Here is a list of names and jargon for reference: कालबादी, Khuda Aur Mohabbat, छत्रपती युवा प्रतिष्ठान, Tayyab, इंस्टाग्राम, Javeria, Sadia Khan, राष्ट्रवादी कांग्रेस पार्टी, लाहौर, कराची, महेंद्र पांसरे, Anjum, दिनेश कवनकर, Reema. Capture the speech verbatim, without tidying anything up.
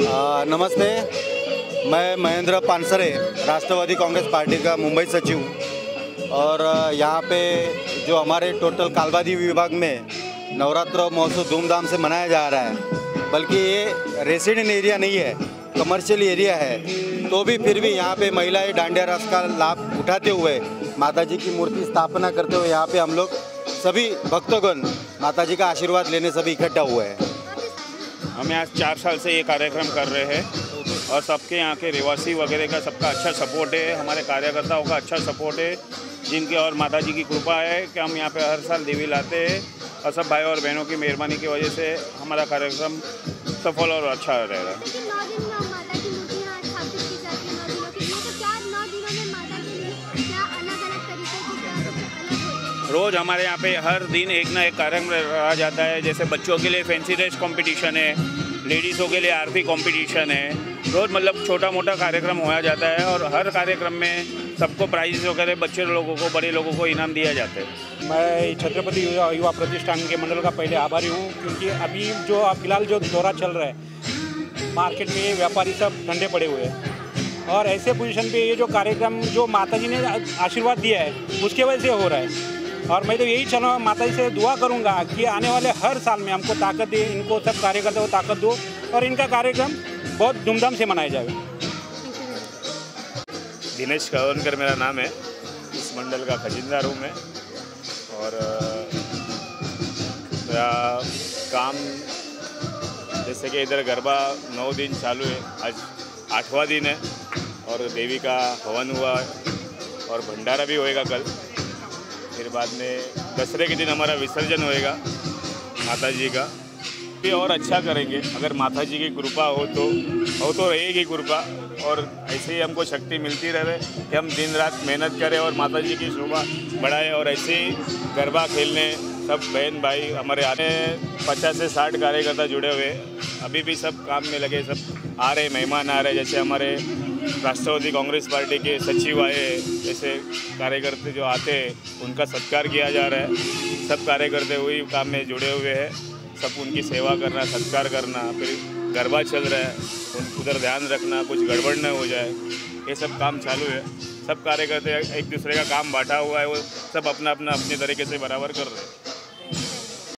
आ, नमस्ते, मैं महेंद्र पांसरे राष्ट्रवादी कांग्रेस पार्टी का मुंबई सचिव हूँ और यहाँ पे जो हमारे टोटल कालबादी विभाग में नवरात्र महोत्सव धूमधाम से मनाया जा रहा है, बल्कि ये रेसिडेंट एरिया नहीं है, कमर्शियल एरिया है, तो भी फिर भी यहाँ पे महिलाएं डांडिया रस का लाभ उठाते हुए माता जी की मूर्ति स्थापना करते हुए यहाँ पर हम लोग सभी भक्तगण माता जी का आशीर्वाद लेने सभी इकट्ठा हुए हैं। हम आज चार साल से ये कार्यक्रम कर रहे हैं और सबके यहाँ के निवासी वगैरह का सबका अच्छा सपोर्ट है, हमारे कार्यकर्ताओं का अच्छा सपोर्ट है, जिनके और माता जी की कृपा है कि हम यहाँ पे हर साल देवी लाते हैं और सब भाई और बहनों की मेहरबानी की वजह से हमारा कार्यक्रम सफल और अच्छा रहेगा। रोज़ हमारे यहाँ पे हर दिन एक ना एक कार्यक्रम रखा जाता है, जैसे बच्चों के लिए फैंसी ड्रेस कंपटीशन है, लेडीज़ों के लिए आरती कंपटीशन है, रोज़ मतलब छोटा मोटा कार्यक्रम होया जाता है और हर कार्यक्रम में सबको प्राइज़ वगैरह बच्चे लोगों को बड़े लोगों को इनाम दिया जाता है। मैं छत्रपति युवा, युवा प्रतिष्ठान के मंडल का पहले आभारी हूँ, क्योंकि अभी जो फिलहाल जो दौरा चल रहा है मार्केट में व्यापारी सब ठंडे पड़े हुए हैं और ऐसे पोजिशन पर ये जो कार्यक्रम जो माता जी ने आशीर्वाद दिया है उसके वजह से हो रहा है और मैं तो यही चलो माता जी से दुआ करूंगा कि आने वाले हर साल में हमको ताकत दे, इनको सब कार्यकर्ता को ताकत दो और इनका कार्यक्रम बहुत धूमधाम से मनाया जाएगा। दिनेश कवनकर मेरा नाम है, इस मंडल का खजिनदार हूँ मैं और मेरा काम जैसे कि इधर गरबा नौ दिन चालू है, आज आठवां दिन है और देवी का हवन हुआ और भंडारा भी होएगा कल, फिर बाद में दशहरे के दिन हमारा विसर्जन होएगा माता जी का, भी और अच्छा करेंगे अगर माता जी की कृपा हो तो हो तो रहेगी कृपा और ऐसे ही हमको शक्ति मिलती रहे कि हम दिन रात मेहनत करें और माता जी की शोभा बढ़ाएं और ऐसे ही गरबा खेलने सब बहन भाई हमारे आने पचास से साठ कार्यकर्ता जुड़े हुए अभी भी सब काम में लगे, सब आ रहे मेहमान आ रहे, जैसे हमारे राष्ट्रवादी कांग्रेस पार्टी के सचिव आए, जैसे कार्यकर्ता जो आते हैं उनका सत्कार किया जा रहा है, सब कार्यकर्ता वही काम में जुड़े हुए हैं, सब उनकी सेवा करना, सत्कार करना, फिर गरबा चल रहा है उन उधर ध्यान रखना, कुछ गड़बड़ न हो जाए, ये सब काम चालू है, सब कार्यकर्ता एक दूसरे का काम बांटा हुआ है, वो सब अपना अपना अपने तरीके से बराबर कर रहे हैं।